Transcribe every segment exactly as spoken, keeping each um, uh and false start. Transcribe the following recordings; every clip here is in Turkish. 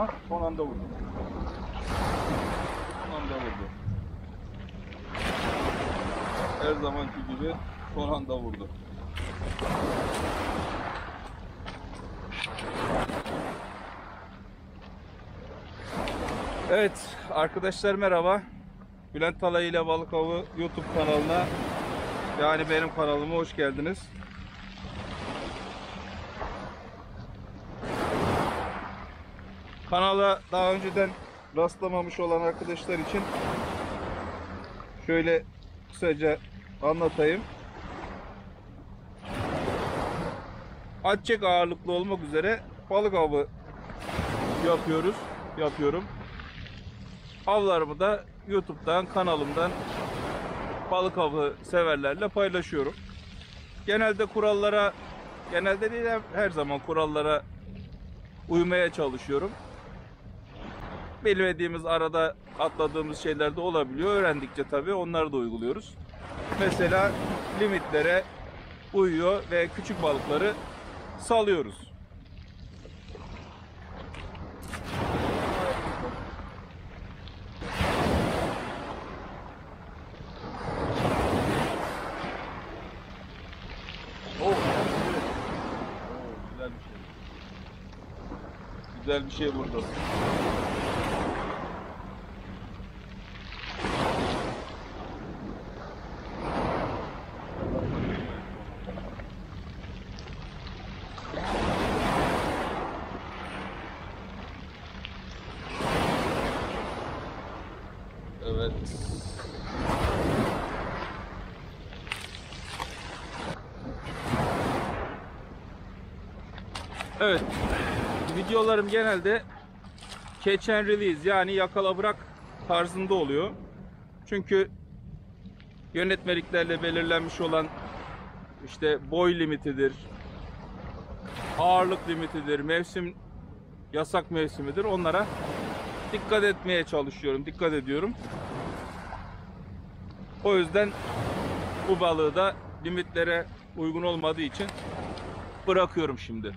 Ah, son anda vurdu. Son anda vurdu. Her zamanki gibi son anda vurdu. Evet arkadaşlar, merhaba. Bülent Talay ile Balık Avı YouTube kanalına, yani benim kanalıma hoş geldiniz. Kanala daha önceden rastlamamış olan arkadaşlar için şöyle kısaca anlatayım. Atçek ağırlıklı olmak üzere balık avı yapıyoruz, yapıyorum. Avlarımı da YouTube'dan, kanalımdan balık avı severlerle paylaşıyorum. Genelde kurallara, genelde değil her zaman kurallara uymaya çalışıyorum. Bilmediğimiz, arada atladığımız şeyler de olabiliyor. Öğrendikçe tabii onları da uyguluyoruz. Mesela limitlere uyuyor ve küçük balıkları salıyoruz. Oo, güzel bir şey. Güzel bir şey vurdu. Evet. Evet. Videolarım genelde catch and release, yani yakala bırak tarzında oluyor. Çünkü yönetmeliklerle belirlenmiş olan işte boy limitidir, ağırlık limitidir, mevsim, yasak mevsimidir. Onlara dikkat etmeye çalışıyorum, dikkat ediyorum. O yüzden bu balığı da limitlere uygun olmadığı için bırakıyorum şimdi.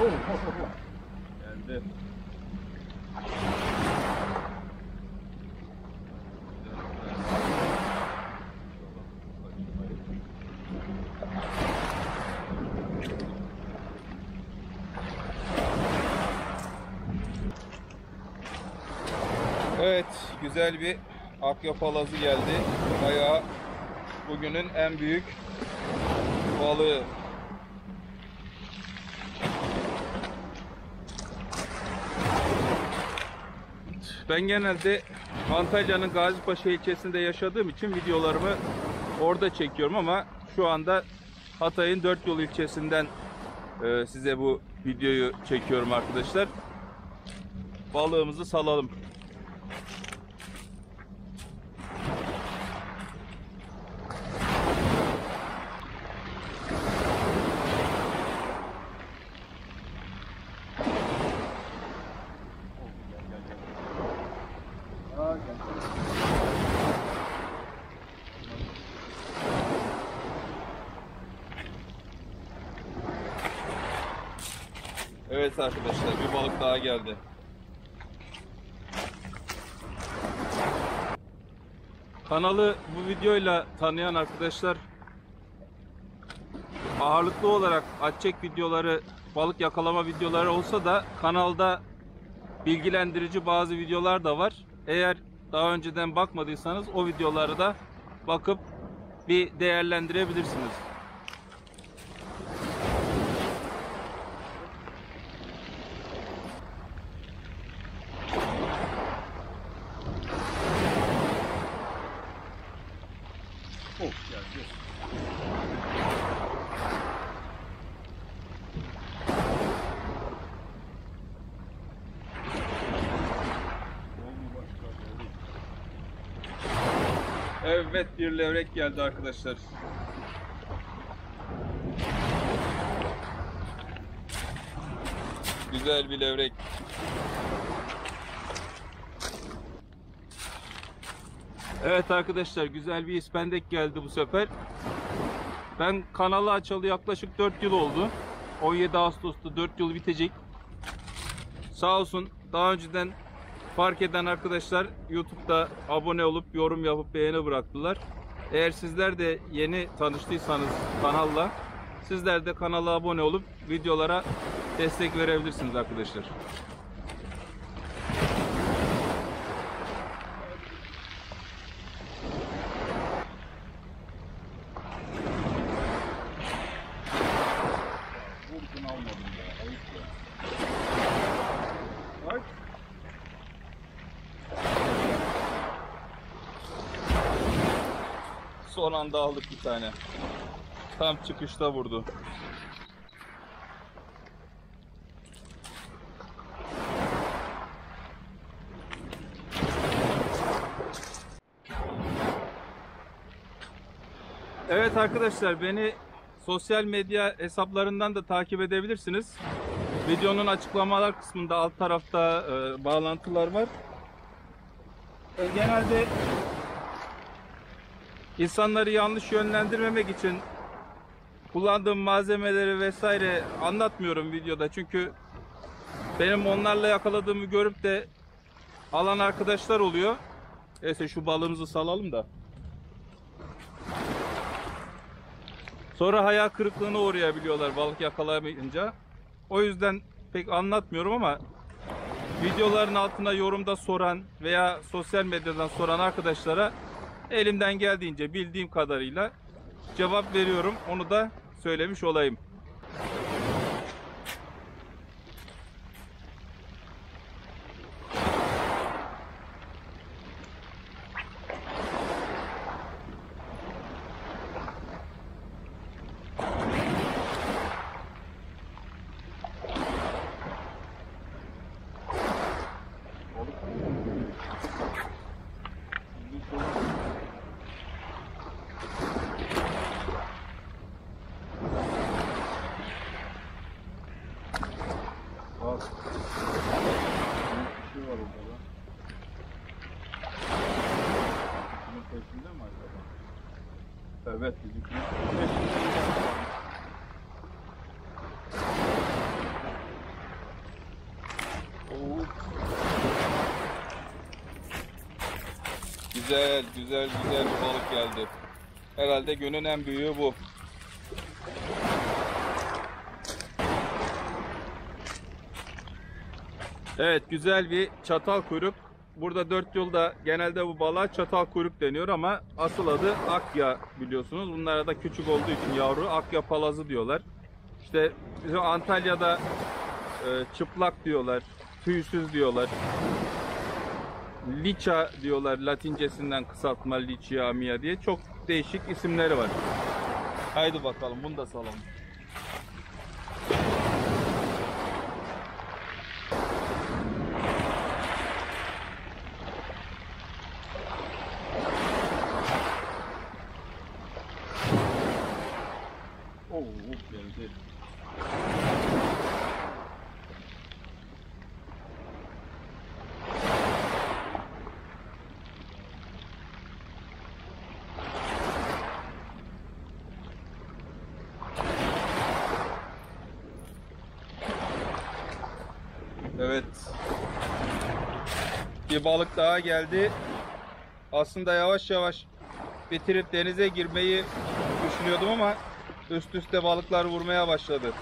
Oh, oh, oh. Geldi. Evet, güzel bir Akya Palazı geldi. Bayağı bugünün en büyük balığı. Ben genelde Antalya'nın Gazipaşa ilçesinde yaşadığım için videolarımı orada çekiyorum ama şu anda Hatay'ın Dört Yolu ilçesinden size bu videoyu çekiyorum arkadaşlar. Balığımızı salalım. Evet arkadaşlar, bir balık daha geldi. Kanalı bu videoyla tanıyan arkadaşlar ağırlıklı olarak Atçek videoları, balık yakalama videoları olsa da kanalda bilgilendirici bazı videolar da var. Eğer daha önceden bakmadıysanız o videoları da bakıp bir değerlendirebilirsiniz. Oh, geldi. Evet, bir levrek geldi arkadaşlar. Güzel bir levrek. Evet arkadaşlar, güzel bir ispendek geldi bu sefer. Ben kanalı açalı yaklaşık dört yıl oldu. on yedi Ağustos'ta dört yıl bitecek. Sağ olsun daha önceden fark eden arkadaşlar YouTube'da abone olup yorum yapıp beğeni bıraktılar. Eğer sizler de yeni tanıştıysanız kanalla, sizler de kanala abone olup videolara destek verebilirsiniz arkadaşlar. Son anda aldık bir tane. Tam çıkışta vurdu. Evet arkadaşlar, beni sosyal medya hesaplarından da takip edebilirsiniz. Videonun açıklamalar kısmında alt tarafta e, bağlantılar var. E, genelde İnsanları yanlış yönlendirmemek için kullandığım malzemeleri vesaire anlatmıyorum videoda. Çünkü benim onlarla yakaladığımı görüp de alan arkadaşlar oluyor. Neyse şu balığımızı salalım da. Sonra hayal kırıklığına uğrayabiliyorlar balık yakalamayınca. O yüzden pek anlatmıyorum ama videoların altına yorumda soran veya sosyal medyadan soran arkadaşlara elimden geldiğince bildiğim kadarıyla cevap veriyorum. Onu da söylemiş olayım. Evet, bizimkini. Güzel, güzel, güzel bir balık geldi. Herhalde günün en büyüğü bu. Evet, güzel bir çatal kuyruk. Burada dört yolda genelde bu balığa çatal kuyruk deniyor ama asıl adı Akya, biliyorsunuz. Bunlara da küçük olduğu için yavru Akya Palazı diyorlar. İşte bizim Antalya'da e, çıplak diyorlar, tüysüz diyorlar. Lichia diyorlar, Latincesinden kısaltma Lichia, Mia diye çok değişik isimleri var. Haydi bakalım bunu da salalım. Evet. Bir balık daha geldi. Aslında yavaş yavaş bitirip denize girmeyi düşünüyordum ama üst üste balıklar vurmaya başladı.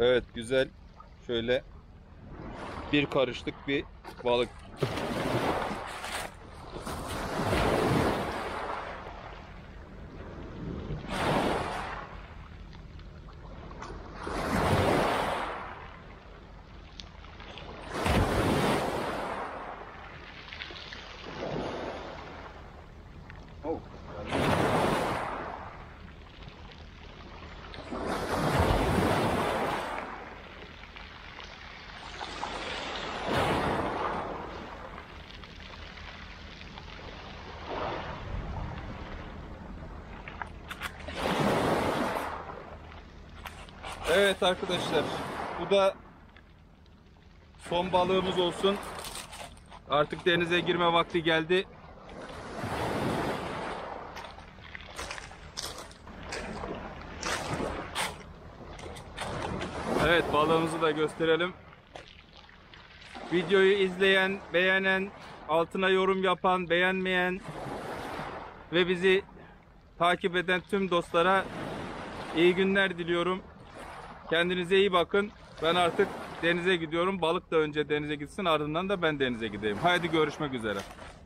Evet, güzel. Şöyle bir karışlık bir balık. Evet arkadaşlar, bu da son balığımız olsun. Artık denize girme vakti geldi. Evet, balığımızı da gösterelim. Videoyu izleyen, beğenen, altına yorum yapan, beğenmeyen ve bizi takip eden tüm dostlara iyi günler diliyorum. Kendinize iyi bakın. Ben artık denize gidiyorum. Balık da önce denize gitsin, ardından da ben denize gideyim. Haydi görüşmek üzere.